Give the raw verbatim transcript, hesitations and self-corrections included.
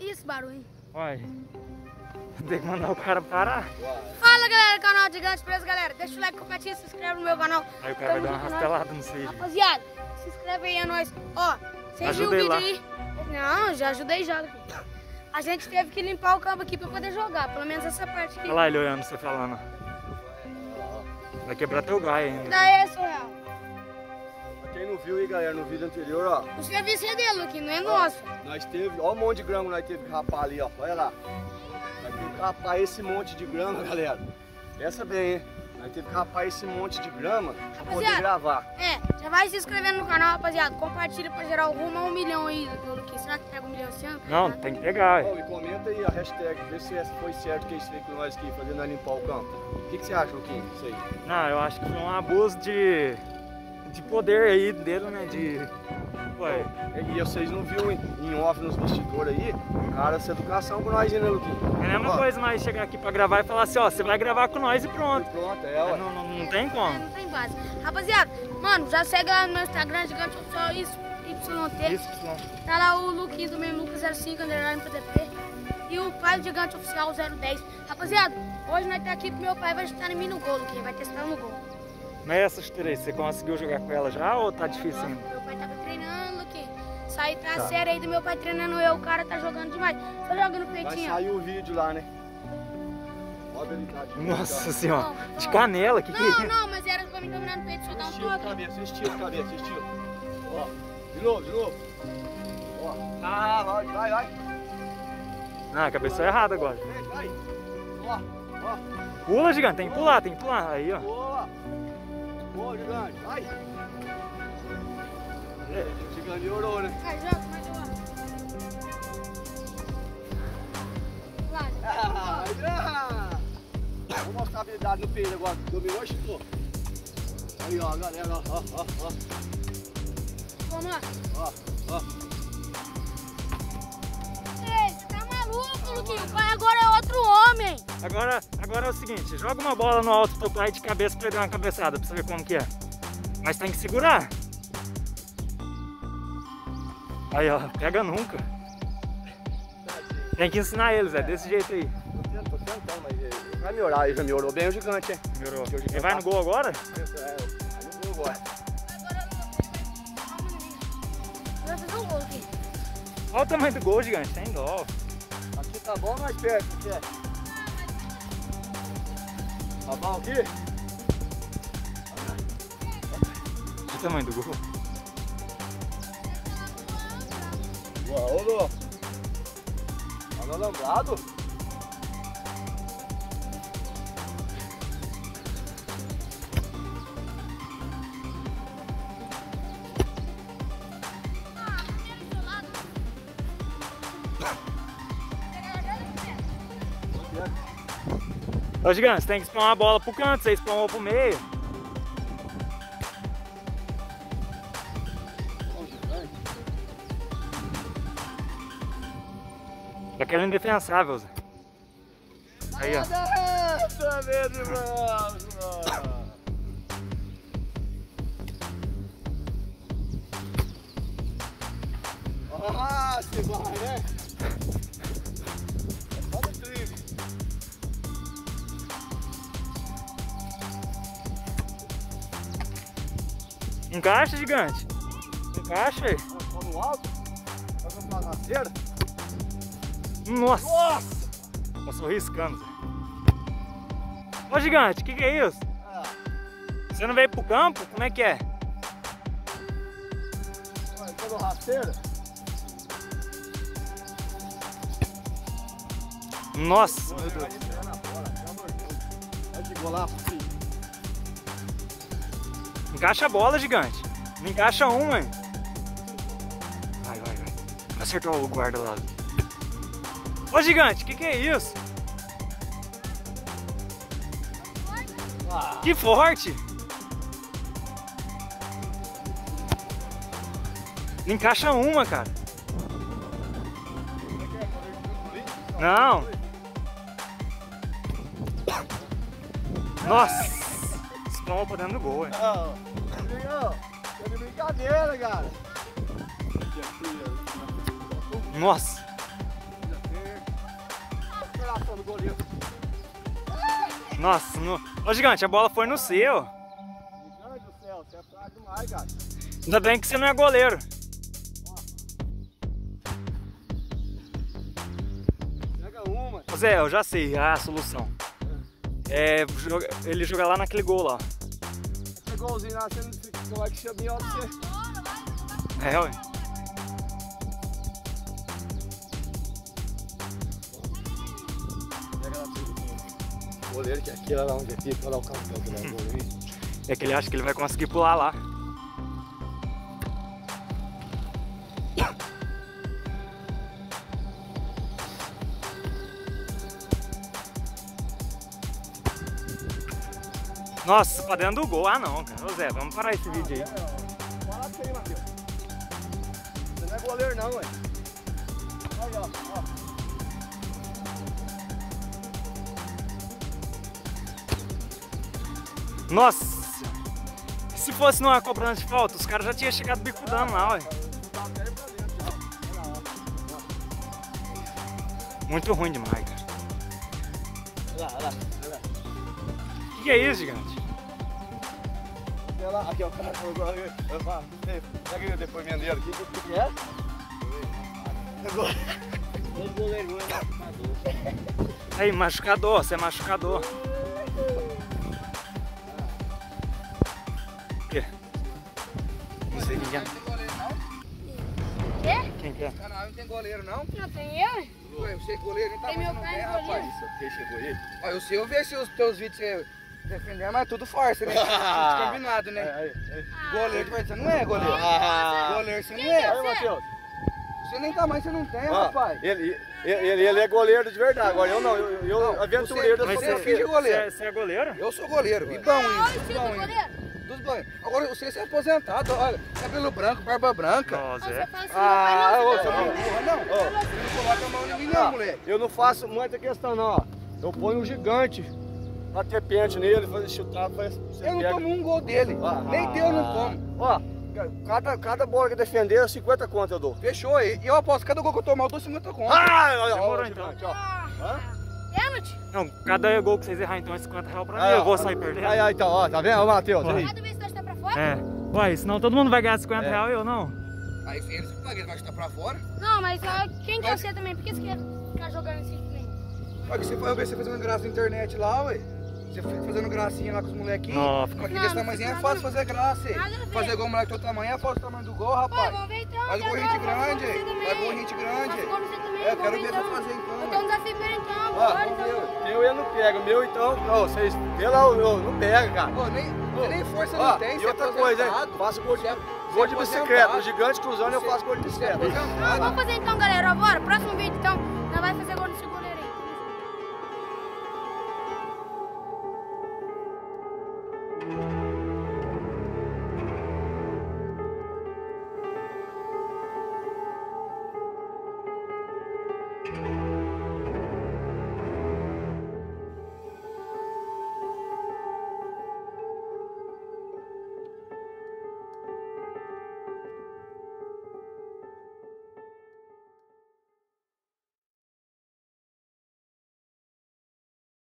isso, barulho. Olha, tem que mandar o cara parar. Fala, galera, canal Gigante, beleza, galera? Deixa o like, compartilha, se inscreve no meu canal. Aí o cara vai dar uma raspelada no vídeo. Rapaziada, se inscreve aí, é nóis. Ó, vocês viram o vídeo aí? Não, já ajudei já. A gente teve que limpar o campo aqui pra poder jogar, pelo menos essa parte aqui. Olha lá ele olhando, você falando. Vai quebrar teu gai ainda. Daí é surreal. Quem não viu aí, galera, no vídeo anterior, ó. O serviço é dele, Luquinho, não é nosso. Nós teve, ó o monte de grama nós teve que rapar ali, ó. Olha lá. Nós teve que rapar esse monte de grama, galera. Pensa bem, hein? Nós teve que rapar esse monte de grama pra rapaziada, poder gravar. É, já vai se inscrevendo no canal, rapaziada. Compartilha pra gerar rumo a um milhão aí, Luquinho. Será que pega um milhão esse ano? Não, tem que pegar. Ó, e comenta aí a hashtag, vê se foi certo que isso fez com nós aqui, fazendo nós limpar o campo. O que, que você acha, Luquinho, disso aí? Não, eu acho que foi um abuso de... de poder aí dele, né? De... Ué. E vocês não viram em off nos bastidores aí? Cara, essa educação com nós, né, Luquinho? É a mesma ó. coisa, mas chegar aqui pra gravar e falar assim, ó, você vai gravar com nós e pronto. E pronto, é, ó. Não, não, não tem como. É, não tem base. Rapaziada, mano, já segue lá no meu Instagram, Gigante Oficial, Y T. Tá lá o Luquinho do mesmo, Lucas zero cinco, underline P D P. E o pai do Gigante Oficial, zero dez. Rapaziada, hoje nós tá aqui que meu pai vai chutar em mim no gol, Luquinho. Vai testar no gol. Nessas três, você conseguiu jogar com ela já ou tá difícil ainda? Meu pai tava treinando, Luquinho. Sai tá, tá sério aí do meu pai treinando eu, o cara tá jogando demais. Só joga no peitinho. Vai sair o vídeo lá, né? Ó a habilidade. Nossa senhora, não, não. de canela, que não, que... Não, não, mas era pra mim dominar no peito, só dar um toque. Cabeça, estilo, cabeça, estilo. Ó, de novo, de novo. Ó, ah, vai, vai, vai. Ah, a cabeça é errada agora. Vai, vai. Ó, ó. Pula, Gigante, tem que pular, tem que pular. Aí, ó. Boa. Boa, Gigante, vai! É, o Gigante orou, né? Vai, Jota, vai de lá! Ah, vai de lá! Vou mostrar a habilidade no peito agora. Dominou e chutou. Aí, ó, galera, ó, ó, ó, ó. Vamos lá! Ó, ó. Ei, você tá maluco, Luquinho? O pai agora é outro homem! Agora, agora é o seguinte, joga uma bola no alto do pai de cabeça pra ele dar uma cabeçada, pra você ver como que é. Mas tem que segurar. Aí, ó, pega nunca. Tem que ensinar eles, é desse jeito aí. Tô tentando, mas vai melhorar, ele já melhorou bem o Gigante, hein? Melhorou. Ele vai no gol agora? Vai no gol agora. Vai fazer um gol aqui. Olha o tamanho do gol, Gigante, tem gol. Aqui tá bom ou mais perto? Aqui é. Tá bom aqui? Olha o tamanho do gol. Boa, ô louco. Tá no alambrado. Ah, primeiro do lado. Tá. Ô Gigante, você tem que spawnar a bola pro canto, você spawnou pro meio. Tá querendo indefensável, Zé. Aí, ó. Ah, se vai, né? Encaixa, Gigante. Encaixa aí. Tá no alto? Tá com uma rasteira? Nossa! Nossa! Passou riscando. Ô Gigante, o que, que é isso? Ah. Você não veio pro campo? Como é que é? Ué, tá no rasteira? Nossa! Meu Deus! É de golaço, filho. Encaixa a bola, Gigante. Não encaixa um, hein? Vai, vai, vai. Acertou o guarda lá. Ô, Gigante, que que é isso? Ah. Que forte! Não encaixa uma, cara. Não. Nossa. Toma pra dentro do gol, hein? Não, não, é de brincadeira, cara. Nossa! do goleiro. Nossa, no... Ô Gigante, a bola foi no seu. Gigante do céu, você é fraco demais, cara. Ainda bem que você não é goleiro. Pega uma. Zé, eu já sei a solução. É, ele joga lá naquele gol lá. Aquele golzinho lá, você não vai que chamar ó pra você. É, ué. Goleiro que aqui, lá onde é pico, olha lá o campeão que ele goleiro. É que ele acha que ele vai conseguir pular lá. Nossa, pra dentro do gol. Ah não, cara. Ô Zé, vamos parar esse ah, vídeo aí. Fala pra você aí, Matheus. Você não é goleiro não, ué. Aí, ó, ó. Nossa! Se fosse numa cobrança de falta, os caras já tinham chegado bicudando lá, ué. Muito ruim demais, cara. Olha lá, olha lá, olha lá. O que é isso, Gigante? Olha lá, aqui ó, o cara colocou aqui. Pega o depoimento dele aqui. O que é? Dois goleiros, machucador. Aí, machucador, você é machucador. Não tem goleiro não? Quê? Quem que é? Esse canal não tem goleiro não? Não tem eu? Ué, você é goleiro, nem tá fazendo guerra, rapaz. Você chegou aí? Olha, eu sei, eu vejo os teus vídeos você defendendo, mas tudo força, né? Tudo combinado, né? É, é, é. Ah. Goleiro, você não é goleiro. Ah. Goleiro, você não é. Aí, Matheus. Você nem tá mais, você não tem, ah, rapaz. Ele, ele, ele é goleiro de verdade, agora eu não, eu, eu não, aventureiro, você, eu sou filho de goleiro. Você é goleiro? Eu sou goleiro, e bom isso. Agora você é aposentado, olha, cabelo branco, barba branca. Nossa, é? Ah, ô, você não empurra não, ó. Você não coloca a mão em mim não, moleque. Eu não faço muita questão não, ó. Eu ponho um gigante, bater pente nele, fazer chutar, faz... Eu não tomo um gol dele, nem teu eu não tomo. Ó, cada, cada bola que defender, cinquenta conto eu dou. Fechou aí, e eu aposto, cada gol que eu tomar, eu dou cinquenta conto. Ah, olha, demorou então. Hã? Não, cada gol que vocês errar então é cinquenta reais pra mim, eu vou sair perdendo. Aí, aí, então, ó, tá vendo? Ó, Matheus, aí. Cada vez que nós tá pra fora? É. Ué, senão todo mundo vai ganhar cinquenta reais e eu não. Aí eles que pagam, ele vai chutar pra fora. Não, mas quem quer ser também? Por que você quer ficar jogando assim também? Olha, você foi fazendo graça na internet lá, ué. Você fica fazendo gracinha lá com os molequinhos. Nossa, com aquele tamanhozinho é fácil fazer graça, fazer igual o moleque do teu tamanho é fácil o tamanho do gol, rapaz. Vamos ver então. Faz gol gente grande, faz gol gente grande. É, eu quero ver você fazer então. Então desafio pra ele então. Ó, o meu eu não pego, o meu então, ó, vocês, pela eu não pego, cara. Pô, nem, pô, nem força ó, não tem, e outra coisa, hein, faço gol de, é, gol de bicicleta, o Gigante cruzando eu faço gol de bicicleta. Vamos fazer então, galera, ó, bora, próximo vídeo então, nós vamos fazer gol nesse goleiro aí.